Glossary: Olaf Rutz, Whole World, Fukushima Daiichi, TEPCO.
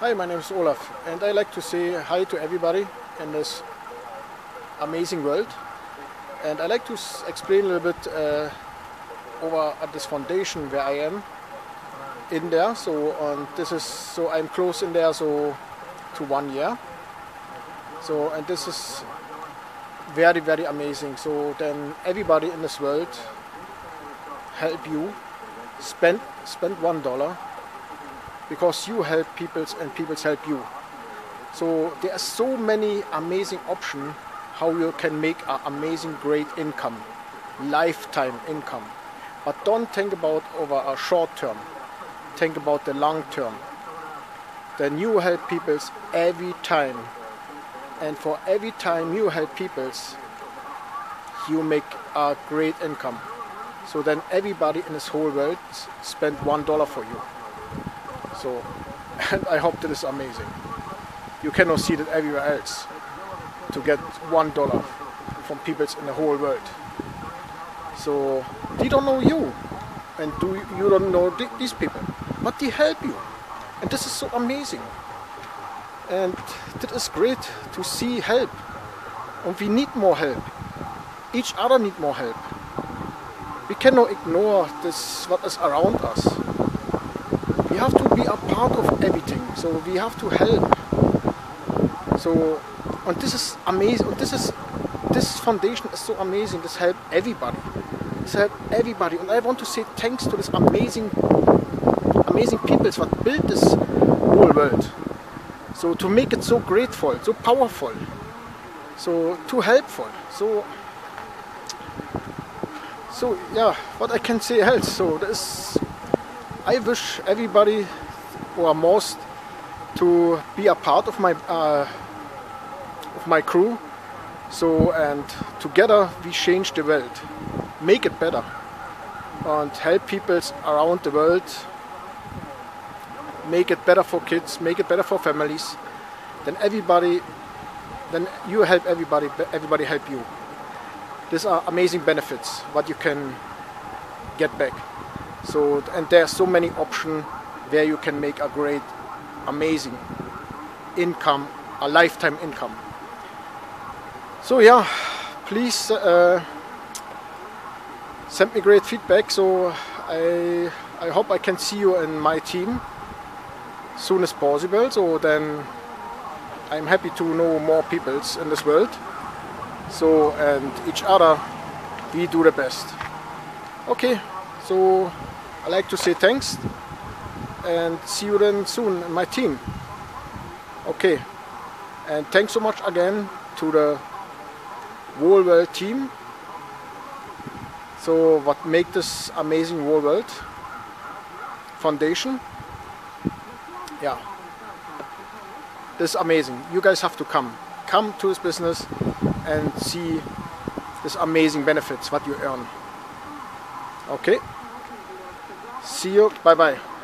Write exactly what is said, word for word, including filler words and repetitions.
Hi, my name is Olaf, and I like to say hi to everybody in this amazing world. And I like to explain a little bit uh, over at this foundation where I am in there. So and this is so I'm close in there so to one year. So and this is very very amazing. So then everybody in this world help you spend spend one dollar. Because you help people and people help you. So there are so many amazing options how you can make an amazing great income, lifetime income. But don't think about over a short term, think about the long term. Then you help people every time. And for every time you help people, you make a great income. So then everybody in this whole world spend one dollar for you. So, and I hope that is amazing. You cannot see that everywhere else to get one dollar from people in the whole world. So they don't know you, and do you don't know these people, but they help you, and this is so amazing. And that is great to see help, and we need more help. Each other need more help. We cannot ignore this what is around us. We have to be a part of everything, so we have to help. So, and this is amazing. And this is this foundation is so amazing. This helps everybody. This helps everybody. And I want to say thanks to this amazing, amazing people that built this whole world. So to make it so grateful, so powerful, so too helpful. So, so yeah. What I can say else? So this. I wish everybody, or most, to be a part of my uh, of my crew. So and together we change the world, make it better, and help people around the world. Make it better for kids, make it better for families. Then everybody, then you help everybody. Everybody help you. These are amazing benefits what you can get back. So, and there are so many options where you can make a great, amazing income, a lifetime income. So yeah, please uh, send me great feedback. So I, I hope I can see you in my team as soon as possible. So then I'm happy to know more people in this world. So, and each other, we do the best. Okay. So I like to say thanks and see you then soon in my team. Okay, and thanks so much again to the Whole World team. So what make this amazing Whole World foundation? Yeah, this is amazing. You guys have to come, come to this business and see this amazing benefits what you earn. Okay. See you. Bye bye.